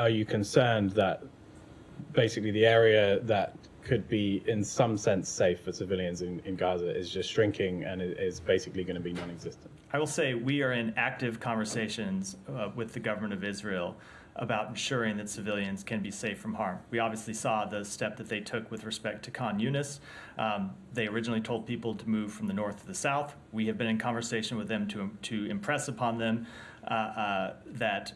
are you concerned that basically the area that could be in some sense safe for civilians in Gaza is just shrinking and is basically going to be non-existent? I will say we are in active conversations with the government of Israel about ensuring that civilians can be safe from harm. We obviously saw the step that they took with respect to Khan Yunus. They originally told people to move from the north to the south. We have been in conversation with them to impress upon them that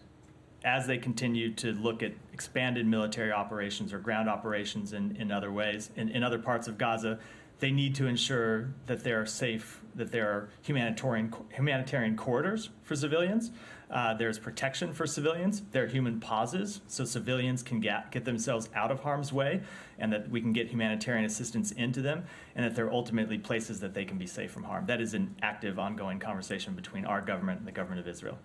as they continue to look at expanded military operations or ground operations in other ways, in other parts of Gaza, they need to ensure that there are safe, that there are humanitarian corridors for civilians. There's protection for civilians. There are human pauses so civilians can get themselves out of harm's way, and that we can get humanitarian assistance into them, and that they're ultimately places that they can be safe from harm. That is an active, ongoing conversation between our government and the government of Israel.